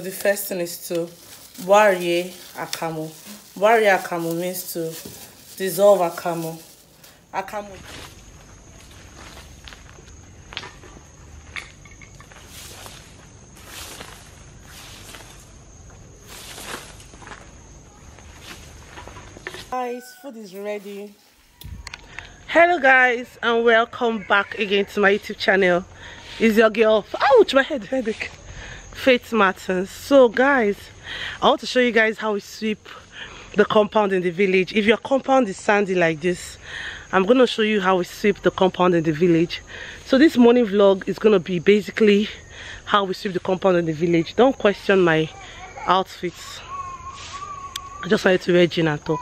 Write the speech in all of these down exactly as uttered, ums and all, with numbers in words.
So the first thing is to warie akamu. Warie akamu means to dissolve akamu. Akamu. Guys, food is ready. Hello guys, and welcome back again to my YouTube channel. It's your girl, ouch, my head headache, Faith Martins. So guys, I want to show you guys how we sweep the compound in the village. If your compound is sandy like this, I'm gonna show you how we sweep the compound in the village. So this morning vlog is gonna be basically how we sweep the compound in the village. Don't question my outfits. I just wanted to wear jean and top.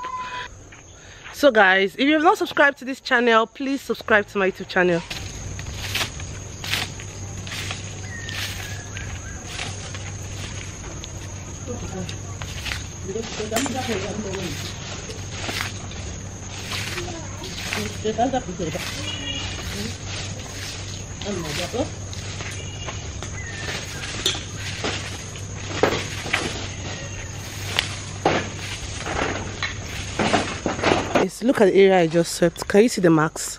So guys, if you have not subscribed to this channel, please subscribe to my YouTube channel. Look at the area I just swept. Can you see the marks?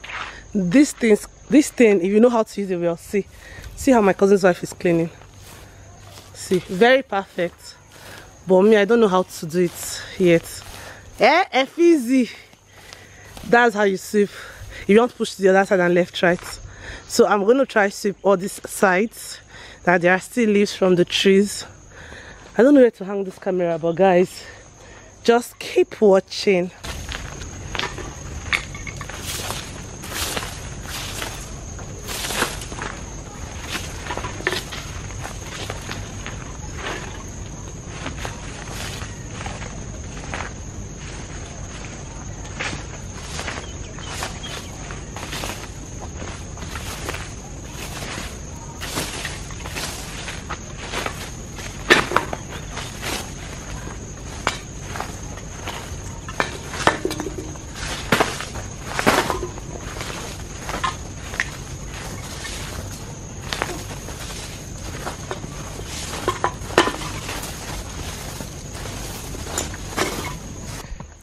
These things, this thing, if you know how to use it well, see, see how my cousin's wife is cleaning. See, very perfect. But me, I don't know how to do it yet. Eh, F easy. That's how you sweep. If you want to push to the other side and left, right. So I'm going to try sweep all these sides. That there are still leaves from the trees. I don't know where to hang this camera, but guys, just keep watching.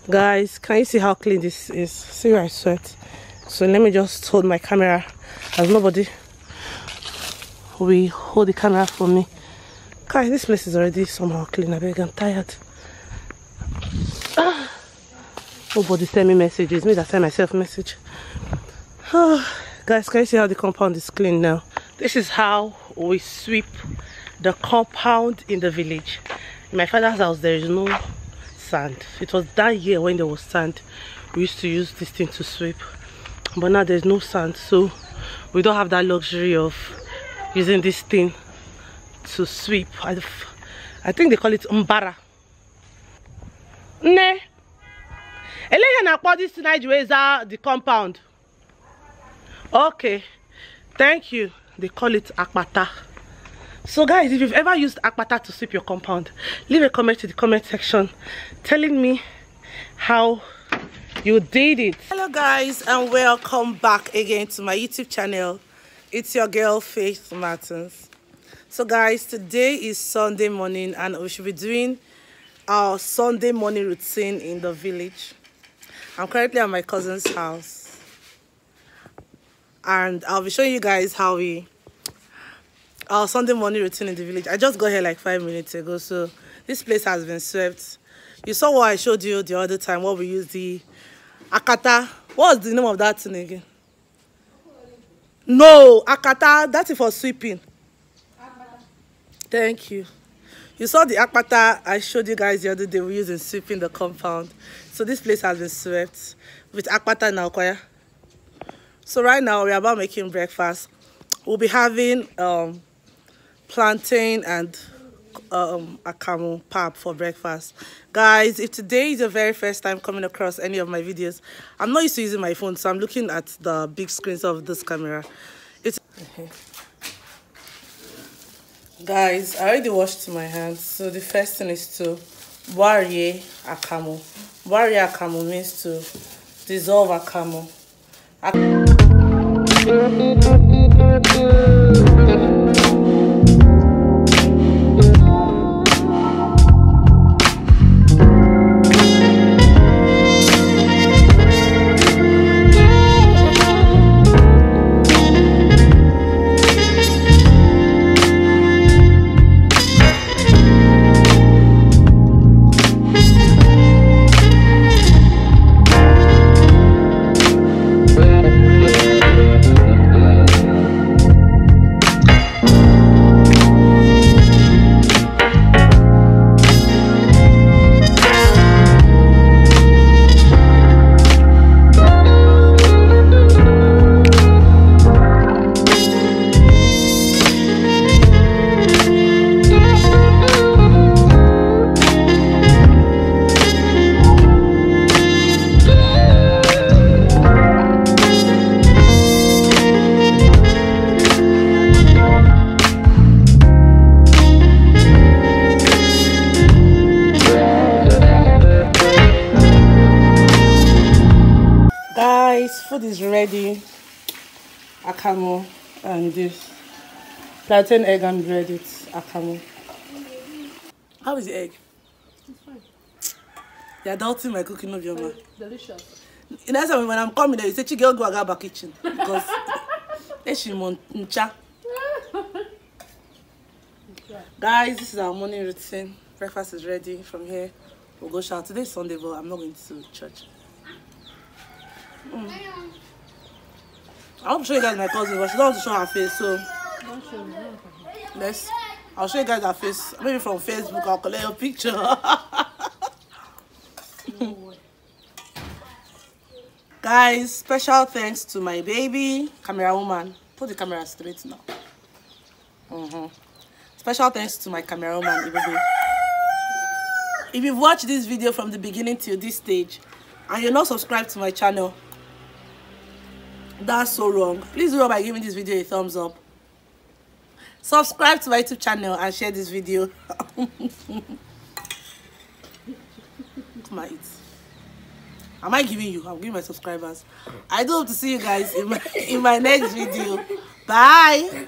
Guys, can you see how clean this is? See where I sweat. So let me just hold my camera as nobody will hold the camera for me. Guys, this place is already somehow clean. I beg, I'm tired. Ah. Nobody send me messages. Me that send myself message. Oh. Guys, can you see how the compound is clean now? This is how we sweep the compound in the village. In my father's house, there is no sand. It was that year when there was sand, we used to use this thing to sweep, but now there's no sand, so we don't have that luxury of using this thing to sweep. I, I think they call it umbara. Ne, this tonight is the compound. Okay, thank you. They call it akpata. So guys, if you've ever used akpata to sweep your compound, leave a comment in the comment section telling me how you did it. Hello guys, and welcome back again to my YouTube channel. It's your girl Faith Martins. So guys, today is Sunday morning and we should be doing our Sunday morning routine in the village. I'm currently at my cousin's house and I'll be showing you guys how we our Sunday morning routine in the village. I just got here like five minutes ago, so this place has been swept. You saw what I showed you the other time, what we used the akata. What was the name of that thing again? No, akata, that's it for sweeping. Akpata. Thank you. You saw the akpata I showed you guys the other day we used in sweeping the compound. So this place has been swept with akpata and alkoya. So right now, we're about making breakfast. We'll be having um, plantain and um, akamu pap for breakfast. Guys, if today is your very first time coming across any of my videos, I'm not used to using my phone, so I'm looking at the big screens of this camera. It's mm-hmm. Guys, I already washed my hands, so the first thing is to warie akamu. Warie akamu means to dissolve akamu. Ak ready akamu and this plantain egg and bread with akamu. How is the egg? It's fine. You're doubting my cooking of your mouth. Delicious. The next time when I'm coming there, you say, "Girl, go Agaba kitchen." Because she muncha. Guys, this is our morning routine. Breakfast is ready. From here, we'll go shout. Today is Sunday, but I'm not going to church. Mm. I want to show you guys my cousin, but she don't want to show her face, so let's. I'll show you guys her face. Maybe from Facebook, I'll collect your picture. Guys, special thanks to my baby camera woman. Put the camera straight now. Mm-hmm. Special thanks to my camera woman, Ibebe. If you've watched this video from the beginning till this stage, and you're not subscribed to my channel, that's so wrong. Please do it by giving this video a thumbs up. Subscribe to my YouTube channel and share this video. Come on, eat. Am I giving you? I'm giving my subscribers. I do hope to see you guys in my, in my next video. Bye.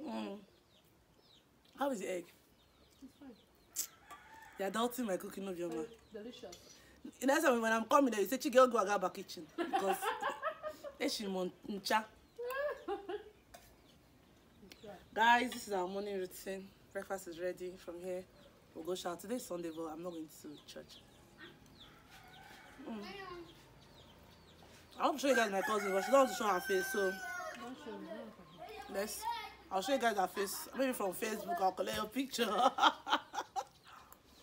Mm. How is the egg? It's fine. You're doubting my cooking of your mouth. Delicious. The next time when I'm coming there, you say, "Girl, go Agaba kitchen." Because she muncha. Guys, this is our morning routine. Breakfast is ready. From here, we'll go shout. Today is Sunday, but I'm not going to church. Mm. I want to show you guys my cousin, but she don't want to show her face, so let's. I'll show you guys her face. Maybe from Facebook, I'll collect your picture.